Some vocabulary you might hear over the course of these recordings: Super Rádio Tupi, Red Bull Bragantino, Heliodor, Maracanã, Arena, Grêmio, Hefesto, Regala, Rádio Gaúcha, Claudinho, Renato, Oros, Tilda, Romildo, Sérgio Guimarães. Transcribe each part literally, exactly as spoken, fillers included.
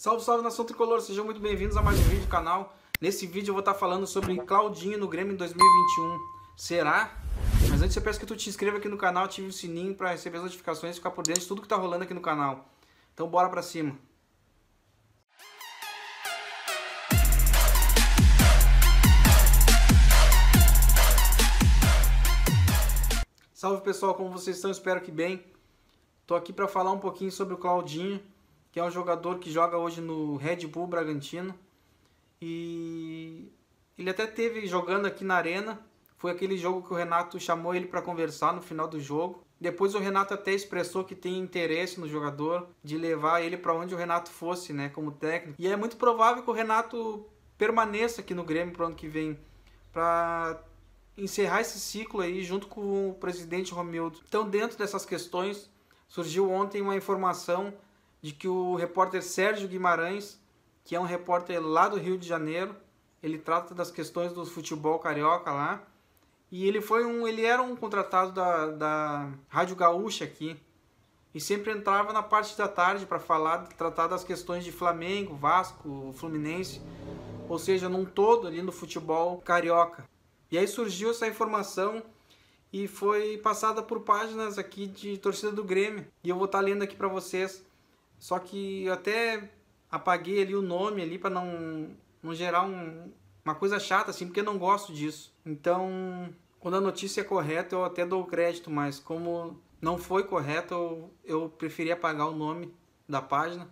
Salve, salve, nação tricolor, sejam muito bem-vindos a mais um vídeo do canal. Nesse vídeo eu vou estar falando sobre Claudinho no Grêmio em dois mil e vinte e um. Será? Mas antes eu peço que tu te inscreva aqui no canal, ative o sininho para receber as notificações e ficar por dentro de tudo que tá rolando aqui no canal. Então bora pra cima. Salve pessoal, como vocês estão? Espero que bem. Tô aqui para falar um pouquinho sobre o Claudinho, que é um jogador que joga hoje no Red Bull Bragantino. E ele até teve jogando aqui na Arena. Foi aquele jogo que o Renato chamou ele para conversar no final do jogo. Depois o Renato até expressou que tem interesse no jogador, de levar ele para onde o Renato fosse, né, como técnico. E é muito provável que o Renato permaneça aqui no Grêmio para o ano que vem, para encerrar esse ciclo aí junto com o presidente Romildo. Então, dentro dessas questões, surgiu ontem uma informação de que o repórter Sérgio Guimarães, que é um repórter lá do Rio de Janeiro, ele trata das questões do futebol carioca lá, e ele foi um, ele era um contratado da, da Rádio Gaúcha aqui, e sempre entrava na parte da tarde para falar, tratar das questões de Flamengo, Vasco, Fluminense, ou seja, num todo ali no futebol carioca. E aí surgiu essa informação e foi passada por páginas aqui de torcida do Grêmio. E eu vou estar lendo aqui para vocês. Só que eu até apaguei ali o nome ali para não, não gerar um, uma coisa chata, assim, porque eu não gosto disso. Então, quando a notícia é correta, eu até dou crédito, mas como não foi correto, eu, eu preferi apagar o nome da página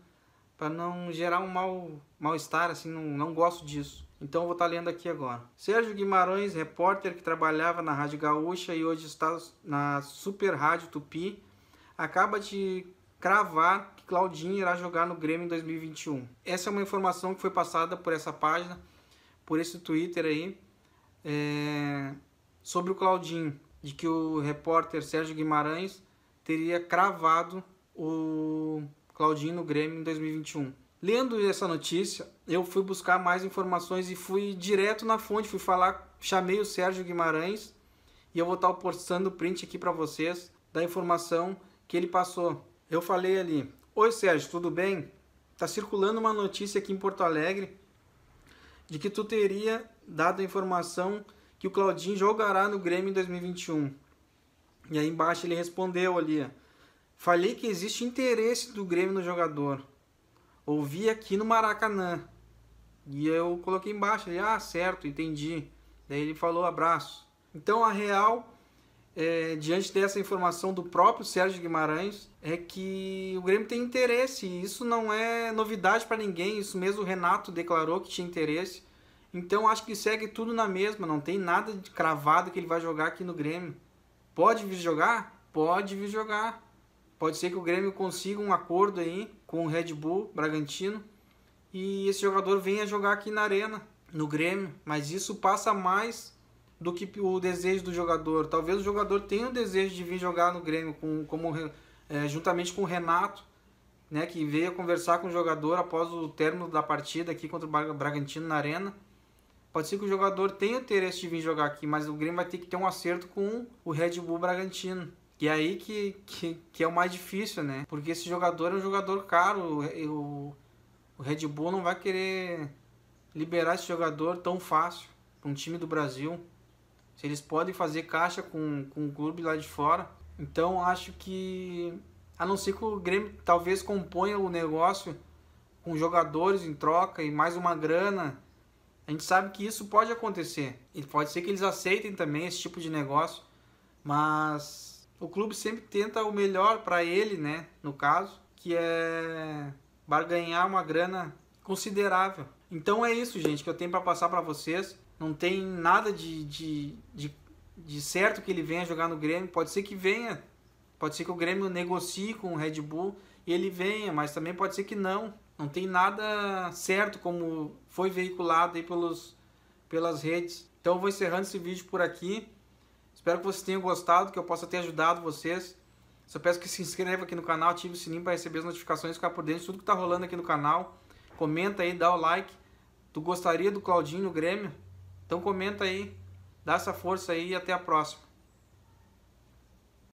para não gerar um mal, mal-estar, assim, não, não gosto disso. Então eu vou estar lendo aqui agora. Sérgio Guimarães, repórter que trabalhava na Rádio Gaúcha e hoje está na Super Rádio Tupi, acaba de cravar que Claudinho irá jogar no Grêmio em dois mil e vinte e um. Essa é uma informação que foi passada por essa página, por esse Twitter aí, é, sobre o Claudinho, de que o repórter Sérgio Guimarães teria cravado o Claudinho no Grêmio em dois mil e vinte e um. Lendo essa notícia, eu fui buscar mais informações e fui direto na fonte, fui falar, chamei o Sérgio Guimarães e eu vou estar postando o print aqui para vocês da informação que ele passou. Eu falei ali: "Oi Sérgio, tudo bem? Tá circulando uma notícia aqui em Porto Alegre de que tu teria dado a informação que o Claudinho jogará no Grêmio em dois mil e vinte e um. E aí embaixo ele respondeu ali: "Falei que existe interesse do Grêmio no jogador. Ouvi aqui no Maracanã." E eu coloquei embaixo, ele: "Ah, certo, entendi." Daí ele falou: "Abraço." Então a real, é, diante dessa informação do próprio Sérgio Guimarães, é que o Grêmio tem interesse, e isso não é novidade para ninguém, isso mesmo o Renato declarou que tinha interesse. Então acho que segue tudo na mesma, não tem nada de cravado que ele vai jogar aqui no Grêmio. Pode vir jogar? Pode vir jogar. Pode ser que o Grêmio consiga um acordo aí com o Red Bull Bragantino e esse jogador venha jogar aqui na Arena, no Grêmio. Mas isso passa mais do que o desejo do jogador. Talvez o jogador tenha o desejo de vir jogar no Grêmio com, como, é, juntamente com o Renato, né, que veio conversar com o jogador após o término da partida aqui contra o Bragantino na Arena. Pode ser que o jogador tenha o interesse de vir jogar aqui, mas o Grêmio vai ter que ter um acerto com o Red Bull Bragantino. E aí que, que, que é o mais difícil, né? Porque esse jogador é um jogador caro. O, o Red Bull não vai querer liberar esse jogador tão fácil para um time do Brasil. Se eles podem fazer caixa com, com o clube lá de fora. Então acho que, a não ser que o Grêmio talvez componha o negócio com jogadores em troca e mais uma grana, a gente sabe que isso pode acontecer. E pode ser que eles aceitem também esse tipo de negócio, mas o clube sempre tenta o melhor para ele, né, no caso, que é barganhar uma grana considerável. Então é isso, gente, que eu tenho para passar para vocês. Não tem nada de, de, de, de certo que ele venha jogar no Grêmio. Pode ser que venha, pode ser que o Grêmio negocie com o Red Bull e ele venha, mas também pode ser que não. Não tem nada certo como foi veiculado aí pelos, pelas redes. Então eu vou encerrando esse vídeo por aqui. Espero que vocês tenham gostado, que eu possa ter ajudado vocês. Só peço que se inscreva aqui no canal, ative o sininho para receber as notificações, ficar por dentro de tudo que está rolando aqui no canal. Comenta aí, dá o like. Tu gostaria do Claudinho no Grêmio? Então comenta aí, dá essa força aí e até a próxima.